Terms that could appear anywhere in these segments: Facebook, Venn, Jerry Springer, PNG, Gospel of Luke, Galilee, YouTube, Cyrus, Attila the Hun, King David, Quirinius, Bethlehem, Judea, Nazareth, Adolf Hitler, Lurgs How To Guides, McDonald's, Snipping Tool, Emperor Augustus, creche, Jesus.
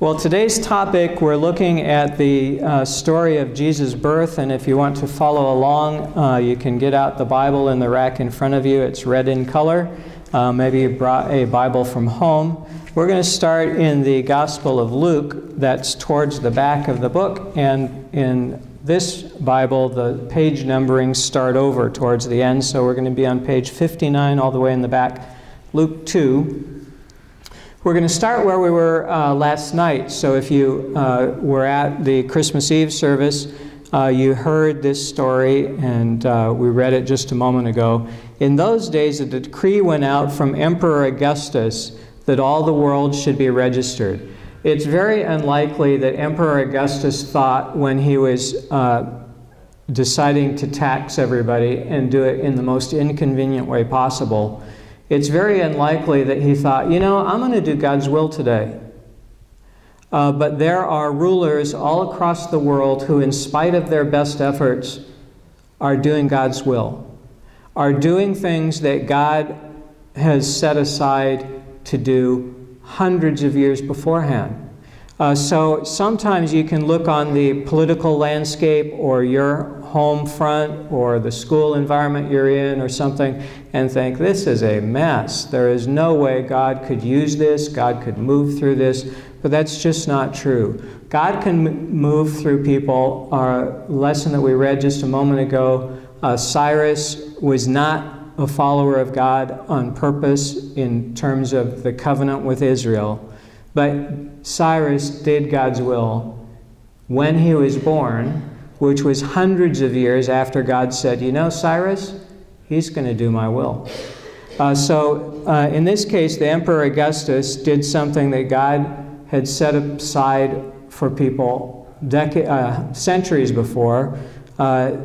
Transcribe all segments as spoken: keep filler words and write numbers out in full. Well, today's topic, we're looking at the uh, story of Jesus' birth, and if you want to follow along, uh, you can get out the Bible in the rack in front of you. It's red in color. Uh, maybe you brought a Bible from home. We're going to start in the Gospel of Luke. That's towards the back of the book, and in this Bible, the page numberings start over towards the end, so we're going to be on page fifty-nine all the way in the back, Luke two. We're going to start where we were uh, last night. So if you uh, were at the Christmas Eve service, uh, you heard this story, and uh, we read it just a moment ago. In those days, a decree went out from Emperor Augustus that all the world should be registered. It's very unlikely that Emperor Augustus thought when he was uh, deciding to tax everybody and do it in the most inconvenient way possible, it's very unlikely that he thought, you know, I'm going to do God's will today. Uh, but there are rulers all across the world who, in spite of their best efforts, are doing God's will, are doing things that God has set aside to do hundreds of years beforehand. Uh, so sometimes you can look on the political landscape or your home front or the school environment you're in or something and think, this is a mess. There is no way God could use this, God could move through this, but that's just not true. God can move through people. Our lesson that we read just a moment ago, uh, Cyrus was not a follower of God on purpose in terms of the covenant with Israel, but Cyrus did God's will when he was born, which was hundreds of years after God said, you know, Cyrus, he's going to do my will. Uh, so uh, in this case, the Emperor Augustus did something that God had set aside for people dec uh, centuries before. Uh,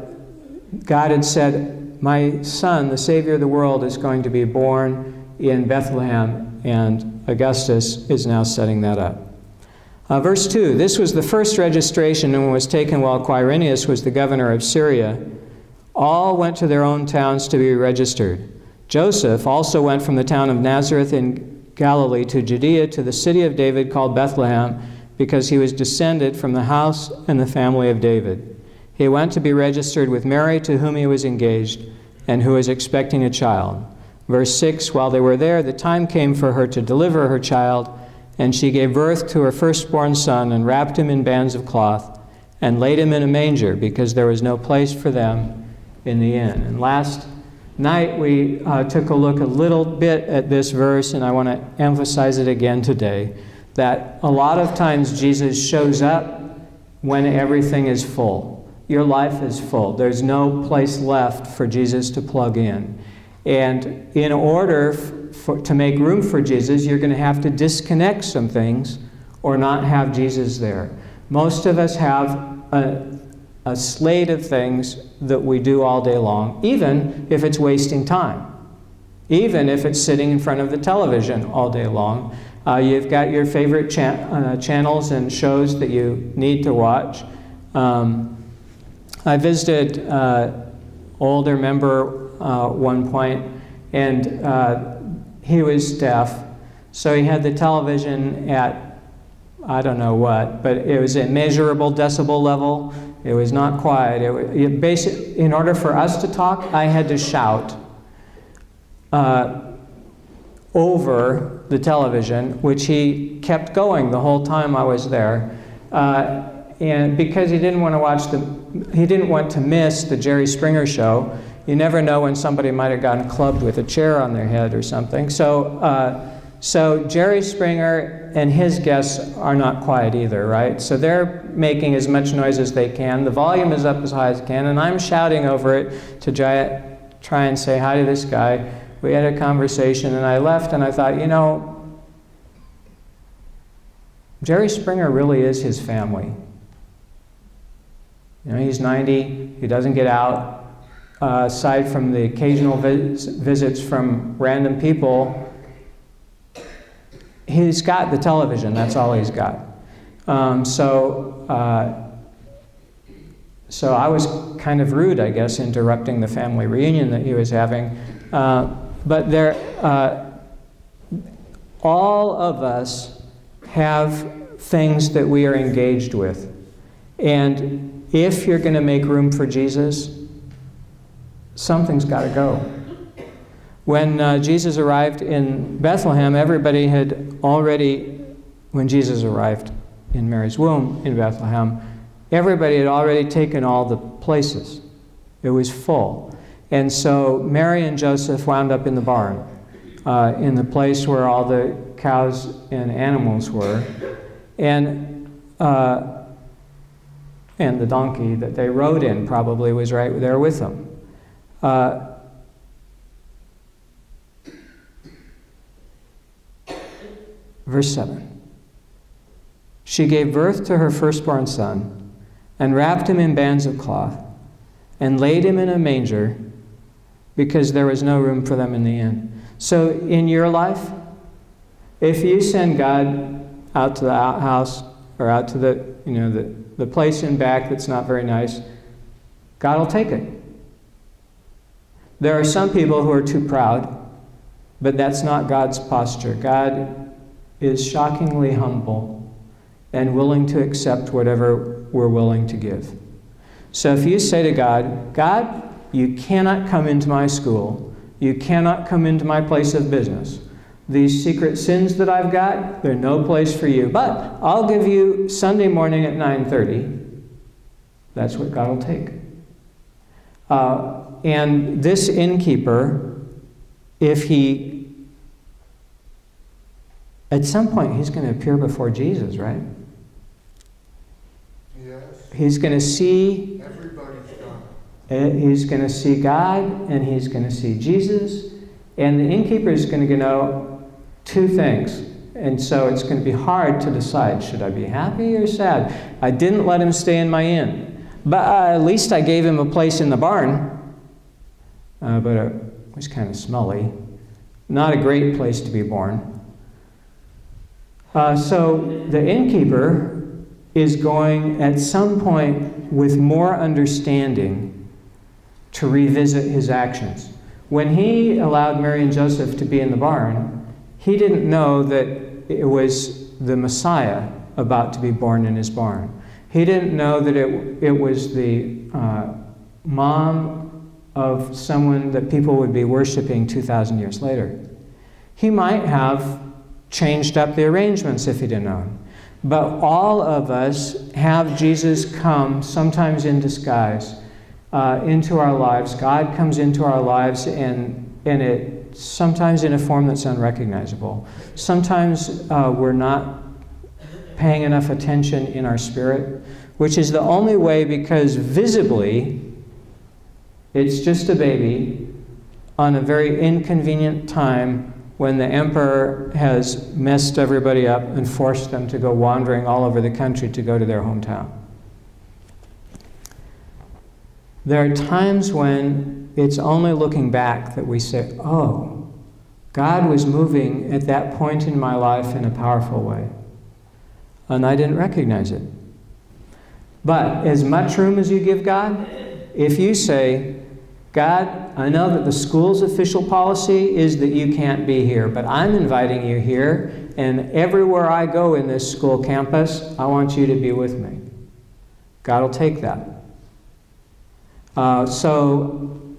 God had said, my son, the Savior of the world, is going to be born in Bethlehem, and Augustus is now setting that up. Uh, verse two, this was the first registration and was taken while Quirinius was the governor of Syria. All went to their own towns to be registered. Joseph also went from the town of Nazareth in Galilee to Judea to the city of David called Bethlehem, because he was descended from the house and the family of David. He went to be registered with Mary, to whom he was engaged and who was expecting a child. Verse six, while they were there, the time came for her to deliver her child, and she gave birth to her firstborn son and wrapped him in bands of cloth and laid him in a manger, because there was no place for them in the inn. And last night we uh, took a look a little bit at this verse, and I want to emphasize it again today, that a lot of times Jesus shows up when everything is full. Your life is full. There's no place left for Jesus to plug in. And in order for, to make room for Jesus, you're going to have to disconnect some things or not have Jesus there. Most of us have a, a slate of things that we do all day long, even if it's wasting time, even if it's sitting in front of the television all day long. Uh, you've got your favorite cha uh, channels and shows that you need to watch. Um, I visited an uh, older member Uh, one point, and uh, he was deaf, so he had the television at, I don't know what, but it was a measurable decibel level. It was not quiet. It was, it basic, in order for us to talk, I had to shout uh, over the television, which he kept going the whole time I was there, uh, and because he didn't want to watch the, he didn't want to miss the Jerry Springer show. You never know when somebody might have gotten clubbed with a chair on their head or something. So, uh, so Jerry Springer and his guests are not quiet either, right? So they're making as much noise as they can. The volume is up as high as it can, and I'm shouting over it to try and say hi to this guy. We had a conversation, and I left, and I thought, you know, Jerry Springer really is his family. You know, he's ninety, he doesn't get out. Uh, aside from the occasional vis visits from random people, he's got the television. That's all he's got. Um, so, uh, so I was kind of rude, I guess, interrupting the family reunion that he was having. Uh, but there, uh, all of us have things that we are engaged with. And if you're going to make room for Jesus, something's got to go. When uh, Jesus arrived in Bethlehem, everybody had already, when Jesus arrived in Mary's womb in Bethlehem, everybody had already taken all the places. It was full. And so Mary and Joseph wound up in the barn, uh, in the place where all the cows and animals were, and, uh, and the donkey that they rode in probably was right there with them. Uh, verse seven. She gave birth to her firstborn son and wrapped him in bands of cloth and laid him in a manger because there was no room for them in the inn. So in your life, if you send God out to the outhouse or out to the, you know, the, the place in back that's not very nice, God will take it. There are some people who are too proud, but that's not God's posture. God is shockingly humble and willing to accept whatever we're willing to give. So if you say to God, God, you cannot come into my school. You cannot come into my place of business. These secret sins that I've got, they're no place for you. But I'll give you Sunday morning at nine thirty. That's what God will take. Uh, and this innkeeper, if he, at some point he's going to appear before Jesus, right? Yes. He's going to see, everybody's gone. He's going to see God, and he's going to see Jesus, and the innkeeper is going to know two things. And so it's going to be hard to decide, should I be happy or sad? I didn't let him stay in my inn. But uh, at least I gave him a place in the barn, uh, but it was kind of smelly. Not a great place to be born. Uh, so the innkeeper is going at some point with more understanding to revisit his actions. When he allowed Mary and Joseph to be in the barn, he didn't know that it was the Messiah about to be born in his barn. He didn't know that it, it was the uh, mom of someone that people would be worshiping two thousand years later. He might have changed up the arrangements if he didn't know. But all of us have Jesus come, sometimes in disguise, uh, into our lives. God comes into our lives, and, and it sometimes in a form that's unrecognizable. Sometimes uh, we're not paying enough attention in our spirit, which is the only way, because visibly it's just a baby on a very inconvenient time when the emperor has messed everybody up and forced them to go wandering all over the country to go to their hometown. There are times when it's only looking back that we say, oh, God was moving at that point in my life in a powerful way, and I didn't recognize it. But as much room as you give God, if you say, God, I know that the school's official policy is that you can't be here, but I'm inviting you here, and everywhere I go in this school campus, I want you to be with me. God will take that. Uh, so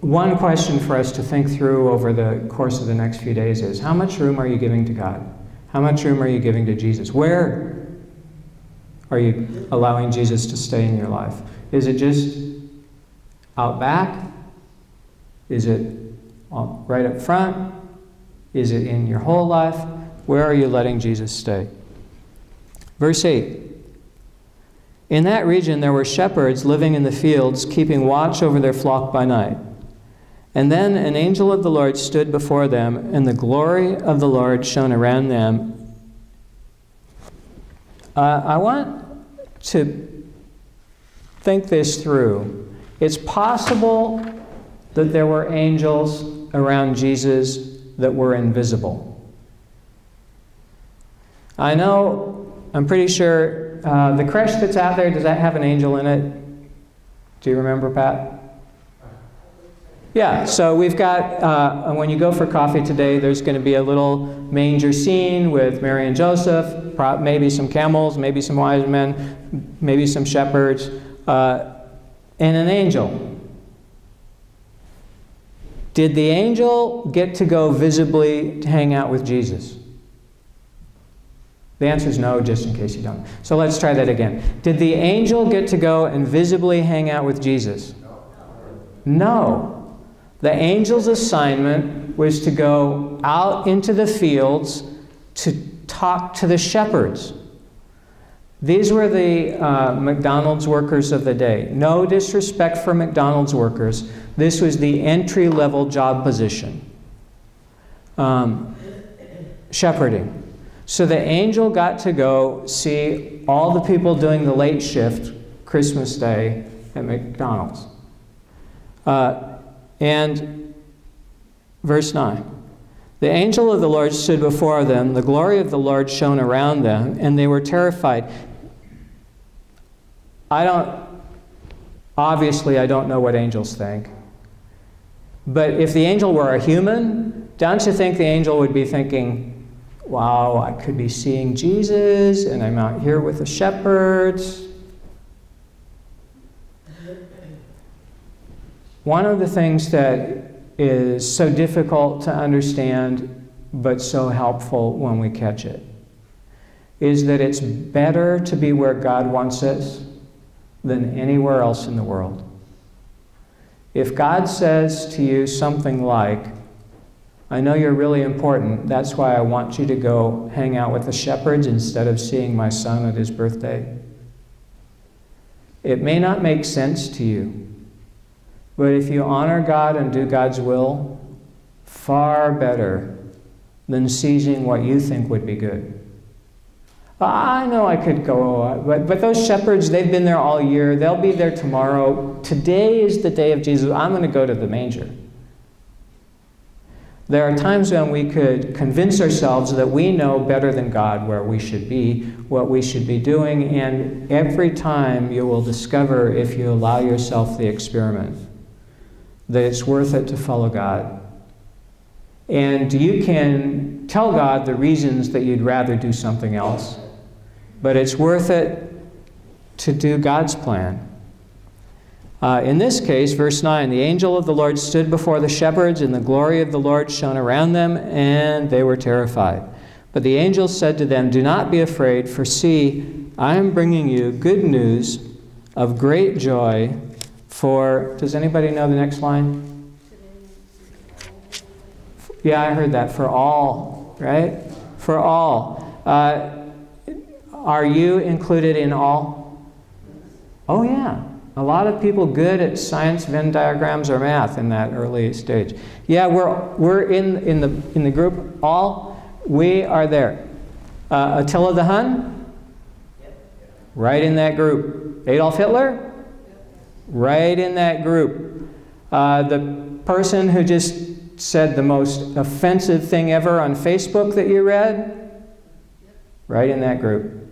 one question for us to think through over the course of the next few days is, how much room are you giving to God? How much room are you giving to Jesus? Where are you allowing Jesus to stay in your life? Is it just out back? Is it right up front? Is it in your whole life? Where are you letting Jesus stay? Verse eight. In that region there were shepherds living in the fields, keeping watch over their flock by night. And then an angel of the Lord stood before them, and the glory of the Lord shone around them. Uh, I want to think this through. It's possible that there were angels around Jesus that were invisible. I know, I'm pretty sure, uh, the creche that's out there, does that have an angel in it? Do you remember, Pat? Yeah, so we've got, uh, when you go for coffee today, there's going to be a little manger scene with Mary and Joseph, maybe some camels, maybe some wise men, maybe some shepherds, uh, and an angel. Did the angel get to go visibly to hang out with Jesus? The answer is no, just in case you don't. So let's try that again. Did the angel get to go and visibly hang out with Jesus? No. The angel's assignment was to go out into the fields to talk to the shepherds. These were the uh, McDonald's workers of the day. No disrespect for McDonald's workers. This was the entry-level job position. Um, shepherding. So the angel got to go see all the people doing the late shift Christmas Day at McDonald's. Uh, and verse nine. The angel of the Lord stood before them. The glory of the Lord shone around them, and they were terrified. I don't, obviously I don't know what angels think. But if the angel were a human, don't you think the angel would be thinking, wow, I could be seeing Jesus, and I'm out here with the shepherds? One of the things that is so difficult to understand, but so helpful when we catch it, is that it's better to be where God wants us than anywhere else in the world. If God says to you something like, I know you're really important, that's why I want you to go hang out with the shepherds instead of seeing my son at his birthday, it may not make sense to you. But if you honor God and do God's will, far better than seizing what you think would be good. I know I could go, but, but those shepherds, they've been there all year. They'll be there tomorrow. Today is the day of Jesus. I'm going to go to the manger. There are times when we could convince ourselves that we know better than God where we should be, what we should be doing, and every time you will discover, if you allow yourself the experiment, that it's worth it to follow God. And you can tell God the reasons that you'd rather do something else, but it's worth it to do God's plan. Uh, in this case, verse nine, the angel of the Lord stood before the shepherds, and the glory of the Lord shone around them, and they were terrified. But the angel said to them, do not be afraid, for see, I am bringing you good news of great joy for, does anybody know the next line? Yeah, I heard that. For all, right? For all. Uh, are you included in all? Oh, yeah. A lot of people good at science, Venn diagrams, or math in that early stage. Yeah, we're, we're in, in, the, in the group all. We are there. Uh, Attila the Hun? Right in that group. Adolf Hitler? Right in that group. Uh, the person who just said the most offensive thing ever on Facebook that you read? Right in that group.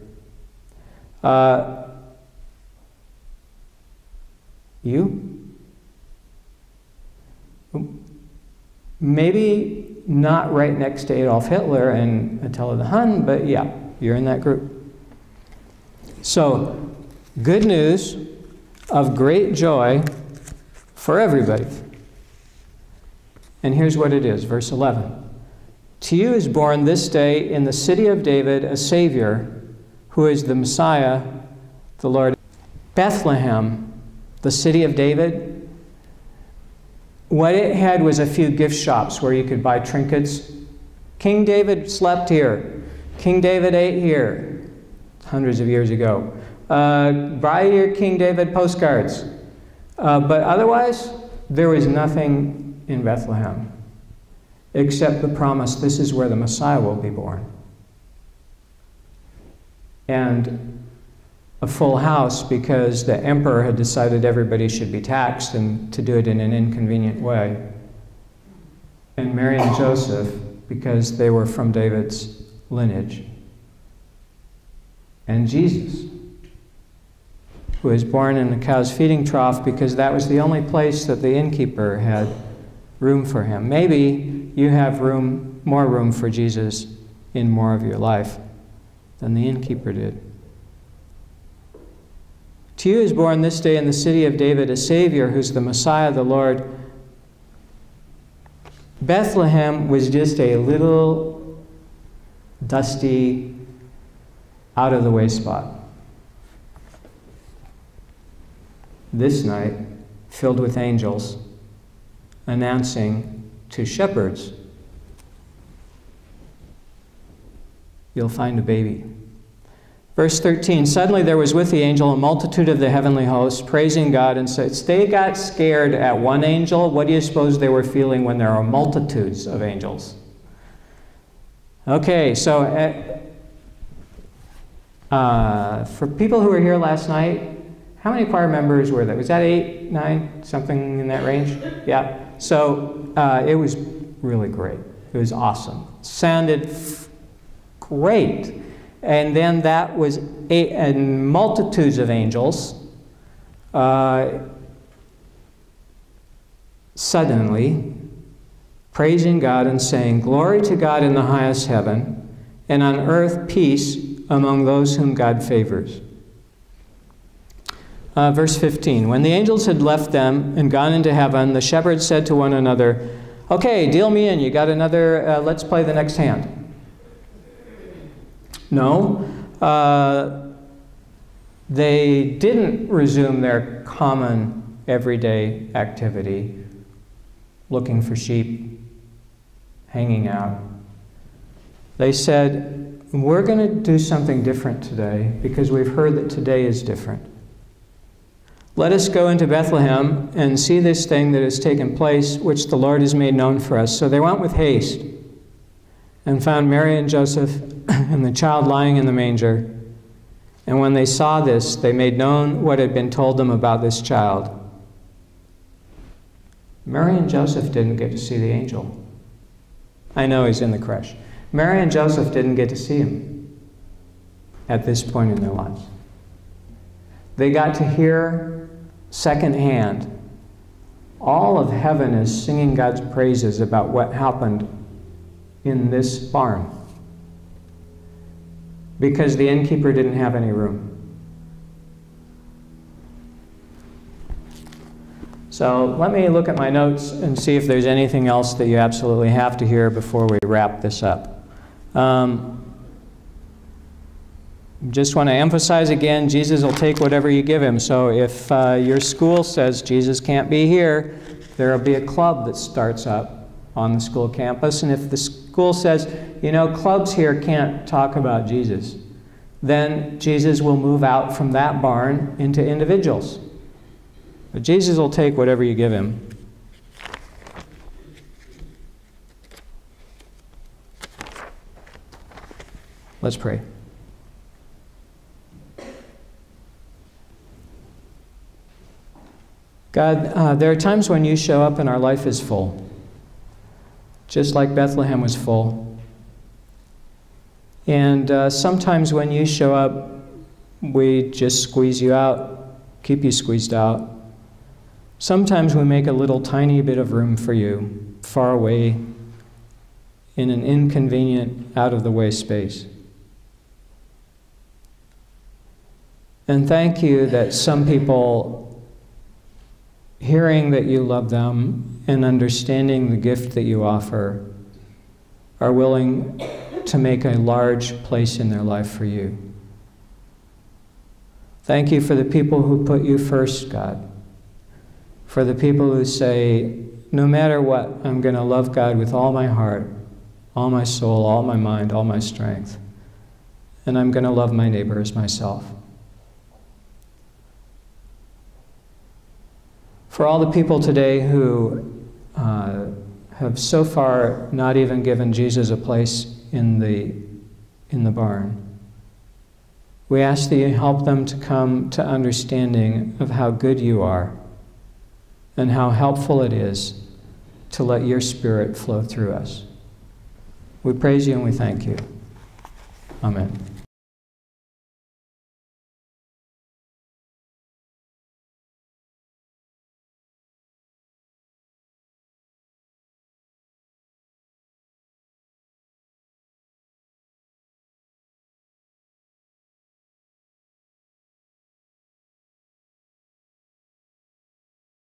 Uh, you? Maybe not right next to Adolf Hitler and Attila the Hun, but yeah, you're in that group. So, good news of great joy for everybody. And here's what it is, verse eleven. To you is born this day in the city of David a Savior, who is the Messiah, the Lord. Bethlehem, the city of David, what it had was a few gift shops where you could buy trinkets. King David slept here. King David ate here, hundreds of years ago. Uh, buy your King David postcards. Uh, but otherwise, there was nothing in Bethlehem except the promise, this is where the Messiah will be born. And a full house, because the emperor had decided everybody should be taxed and to do it in an inconvenient way. And Mary and Joseph, because they were from David's lineage. And Jesus, who was born in a cow's feeding trough, because that was the only place that the innkeeper had room for him. Maybe you have room, more room for Jesus in more of your life than the innkeeper did. To you is born this day in the city of David a Savior who's the Messiah, the Lord. Bethlehem was just a little dusty, out-of-the-way spot. This night, filled with angels, announcing to shepherds, you'll find a baby. Verse thirteen, suddenly there was with the angel a multitude of the heavenly hosts, praising God, and said, they got scared at one angel. What do you suppose they were feeling when there are multitudes of angels? Okay, so uh, uh, for people who were here last night, how many choir members were there? Was that eight, nine, something in that range? Yeah. So uh, it was really great. It was awesome. Sounded f great. And then that was eight, and multitudes of angels. Uh, suddenly, praising God and saying, "Glory to God in the highest heaven, and on earth peace among those whom God favors." Uh, verse fifteen, when the angels had left them and gone into heaven, the shepherds said to one another, okay, deal me in, you got another, uh, let's play the next hand. No, uh, they didn't resume their common everyday activity, looking for sheep, hanging out. They said, we're going to do something different today because we've heard that today is different. Let us go into Bethlehem and see this thing that has taken place, which the Lord has made known for us. So they went with haste and found Mary and Joseph and the child lying in the manger. And when they saw this, they made known what had been told them about this child. Mary and Joseph didn't get to see the angel. I know he's in the creche. Mary and Joseph didn't get to see him at this point in their lives. They got to hear secondhand, all of heaven is singing God's praises about what happened in this barn, because the innkeeper didn't have any room. So let me look at my notes and see if there's anything else that you absolutely have to hear before we wrap this up. Um, Just want to emphasize again, Jesus will take whatever you give him. So if uh, your school says Jesus can't be here, there will be a club that starts up on the school campus. And if the school says, you know, clubs here can't talk about Jesus, then Jesus will move out from that barn into individuals. But Jesus will take whatever you give him. Let's pray. God, uh, there are times when you show up and our life is full, just like Bethlehem was full. And uh, sometimes when you show up, we just squeeze you out, keep you squeezed out. Sometimes we make a little tiny bit of room for you, far away, in an inconvenient, out-of-the-way space. And thank you that some people, hearing that you love them and understanding the gift that you offer, are willing to make a large place in their life for you. Thank you for the people who put you first, God. For the people who say, no matter what, I'm going to love God with all my heart, all my soul, all my mind, all my strength. And I'm going to love my neighbor as myself. For all the people today who uh, have so far not even given Jesus a place in the, in the barn, we ask that you help them to come to understanding of how good you are and how helpful it is to let your Spirit flow through us. We praise you and we thank you. Amen.